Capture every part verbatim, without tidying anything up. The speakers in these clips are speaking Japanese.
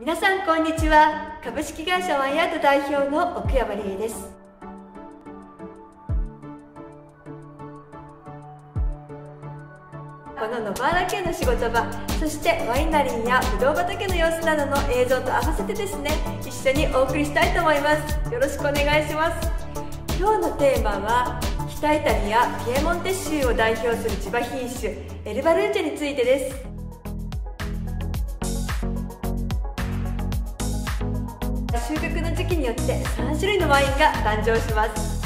皆さんこんにちは。株式会社ワンヤード代表の奥山理恵です。この野原家の仕事場、そしてワイナリーやぶどう畑の様子などの映像と合わせてですね、一緒にお送りしたいと思います。よろしくお願いします。今日のテーマは北イタリアピエモンテ州を代表する千葉品種エルバルーチェについてです。収穫の時期によってさん種類のワインが誕生します。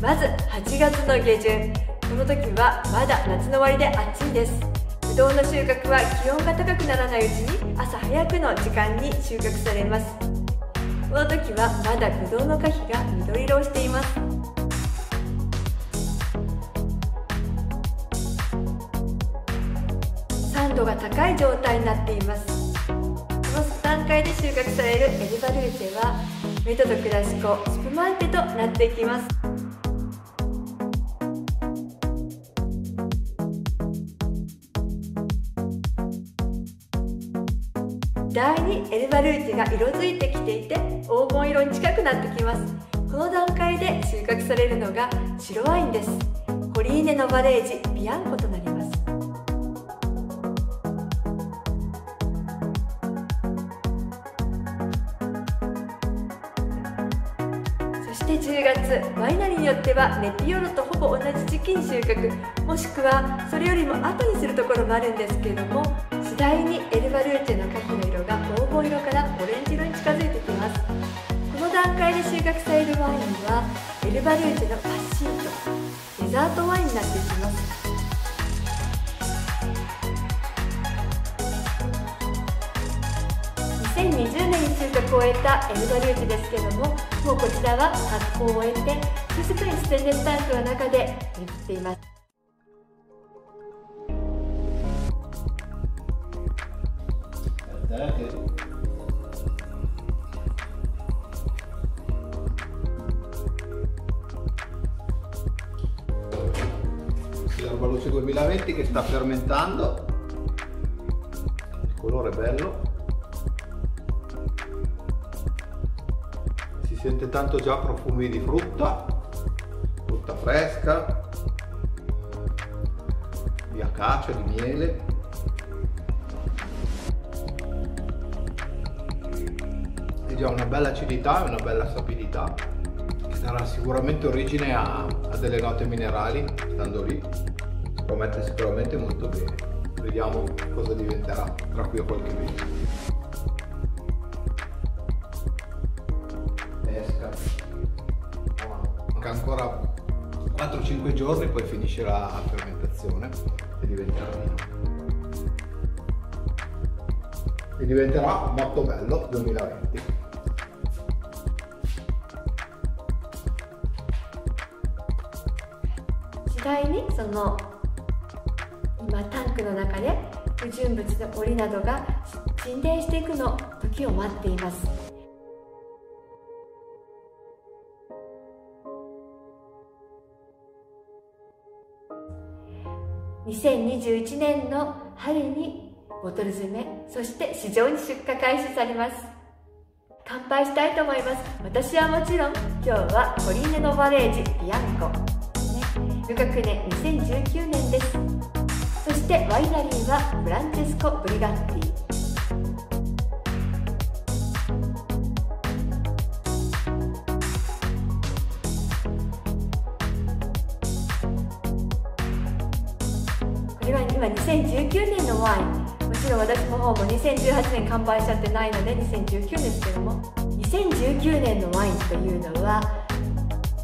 まずはちがつの下旬、この時はまだ夏の終わりで暑いです。ぶどうの収穫は気温が高くならないうちに朝早くの時間に収穫されます。この時はまだぶどうの果皮が緑色をしています。酸度が高い状態になっています。段階で収穫されるエルバルーチェはメドとクラシコ、スプマンテとなっていきます。だいにエルバルーチェが色づいてきていて黄金色に近くなってきます。この段階で収穫されるのが白ワインです。コリーネ・ノヴァレージ・ビアンコとなります。じゅうがつ、ワイナリーによってはネピオロとほぼ同じ時期に収穫、もしくはそれよりも後にするところもあるんですけれども、次第にエルバルーチェの果皮の色が黄金色からオレンジ色に近づいてきます。この段階で収穫されるワインはエルバルーチェのパッシート、デザートワインになっていきます。にせんにじゅうねんに収穫を終えたエルバルーチェですけれども、もうこちらは発酵を終えてすぐにステンレスタンクの中で眠っています。エルバルーチェにせんにじゅうche sta fermentando, il colore è bello.Sente tanto già profumi di frutta, frutta fresca, di acacia, di miele. E già una bella acidità e una bella sapidità, che darà sicuramente origine a, a delle note minerali, stando lì, promette sicuramente molto bene. Vediamo cosa diventerà tra qui a qualche mese.Ancora quattro cinque giorni poi finisce la fermentazione e diventerà vino e diventerà molto bello duemilaventi. Sì, dai, ni, sono今タンクの中で不純物の檻などが沈殿していくの時を待っています。にせんにじゅういちねんの春にボトル詰め、そして市場に出荷開始されます。乾杯したいと思います。私はもちろん今日はコリーネ・ノヴァレージ・ビアンコ、ね、入学年にせんじゅうきゅうねんです。そしてワイナリーはフランチェスコ・ブリガッティ。今にせんじゅうきゅうねんのワイン、もちろん私の方もにせんじゅうはちねん完売しちゃってないのでにせんじゅうきゅうねんですけども、にせんじゅうきゅうねんのワインというのは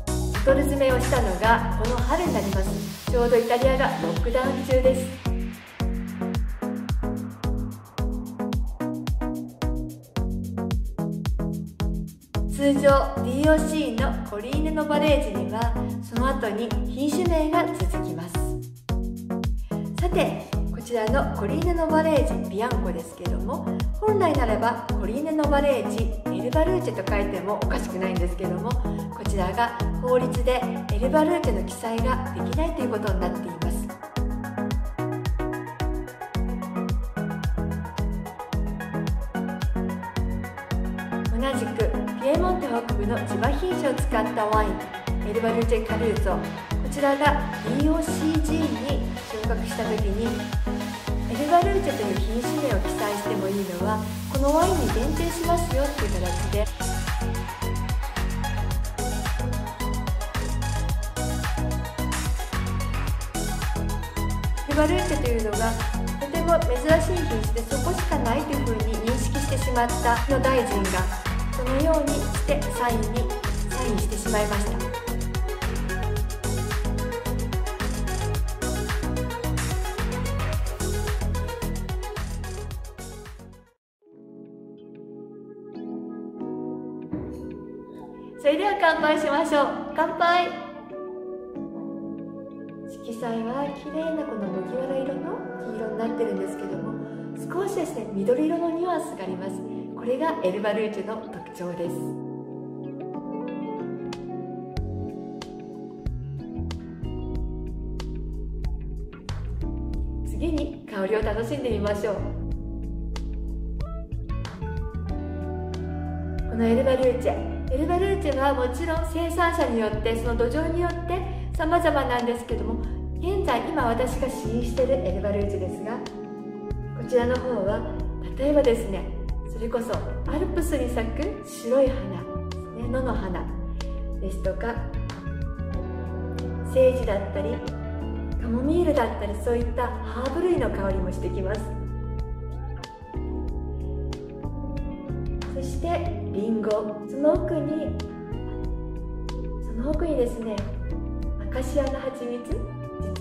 ボトル詰めをしたのがこの春になります。ちょうどイタリアがロックダウン中です。通常 ディーオーシー のコリーネ・ノヴァレージにはその後に品種名が続きます。さて、こちらのコリーネ・ノヴァレージ・ビアンコですけれども、本来ならばコリーネ・ノヴァレージ・エルバルーチェと書いてもおかしくないんですけれども、こちらが法律でエルバルーチェの記載ができないということになっています。同じくピエモンテ北部の地場品種を使ったワイン、エルバルチェカルーゾ、こちらが ディーオーシージー に昇格した時にエルバルーチェという品種名を記載してもいいのはこのワインに限定しますよっていう形で、エルバルーチェというのがとても珍しい品種でそこしかないというふうに認識してしまったの大臣がそのようにしてサインにサインしてしまいました。それでは乾杯しましょう。乾杯。色彩は綺麗なこの麦わら色の黄色になってるんですけども、少しですね緑色のニュアンスがありますね。これがエルバルーチェの特徴です。次に香りを楽しんでみましょう。このエルバルーチェ、エルバルーチェはもちろん生産者によってその土壌によって様々なんですけども、現在今私が試飲しているエルバルーチェですが、こちらの方は例えばですね、それこそアルプスに咲く白い花、野の花ですとかセージだったりカモミールだったり、そういったハーブ類の香りもしてきます。そしてリンゴ、その奥にその奥にですねアカシアの蜂蜜、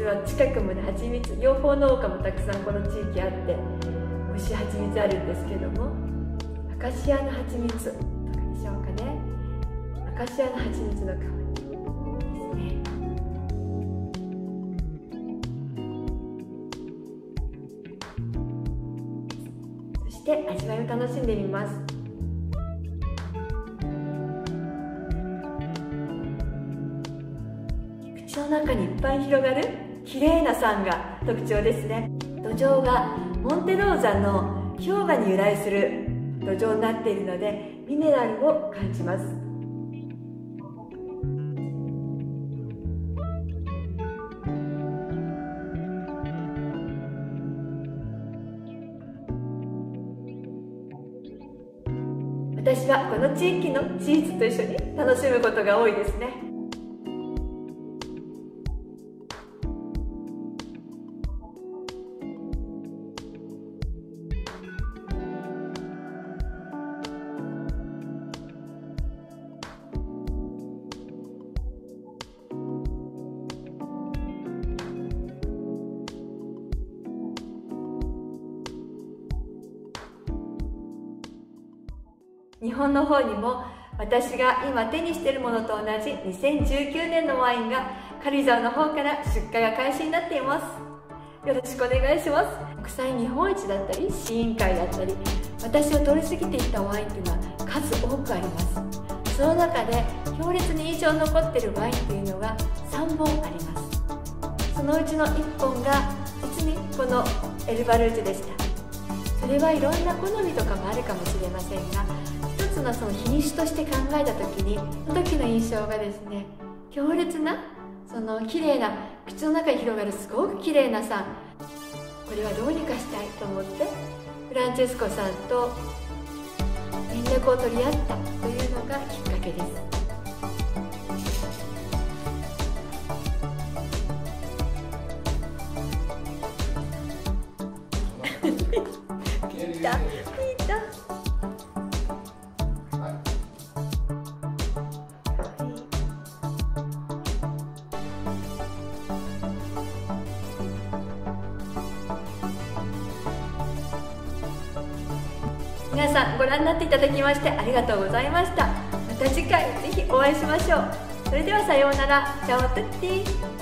実は近くもね蜂蜜養蜂農家もたくさんこの地域あって美味しい蜂蜜あるんですけども、アカシアの蜂蜜とかでしょうかね。アカシアの蜂蜜の香りですね。そして味わいを楽しんでみます。口の中にいっぱい広がる綺麗な酸が特徴ですね。土壌がモンテローザの氷河に由来する土壌になっているのでミネラルを感じます。私はこの地域のチーズと一緒に楽しむことが多いですね。日本の方にも私が今手にしているものと同じにせんじゅうきゅうねんのワインが軽井沢の方から出荷が開始になっています。よろしくお願いします。国際日本一だったり試飲会だったり、私を通り過ぎていったワインというのは数多くあります。その中で強烈に印象に残っているワインというのがさんぼんあります。そのうちのいっぽんが実にこのエルバルーチェでした。それはいろんな好みとかもあるかもしれませんが、その品種として考えた時にその時の印象がですね、強烈なその綺麗な口の中に広がるすごく綺麗な酸、これはどうにかしたいと思ってフランチェスコさんと連絡を取り合ったというのがきっかけです。皆さんご覧になっていただきましてありがとうございました。また次回ぜひお会いしましょう。それではさようなら。チャオトゥッティ。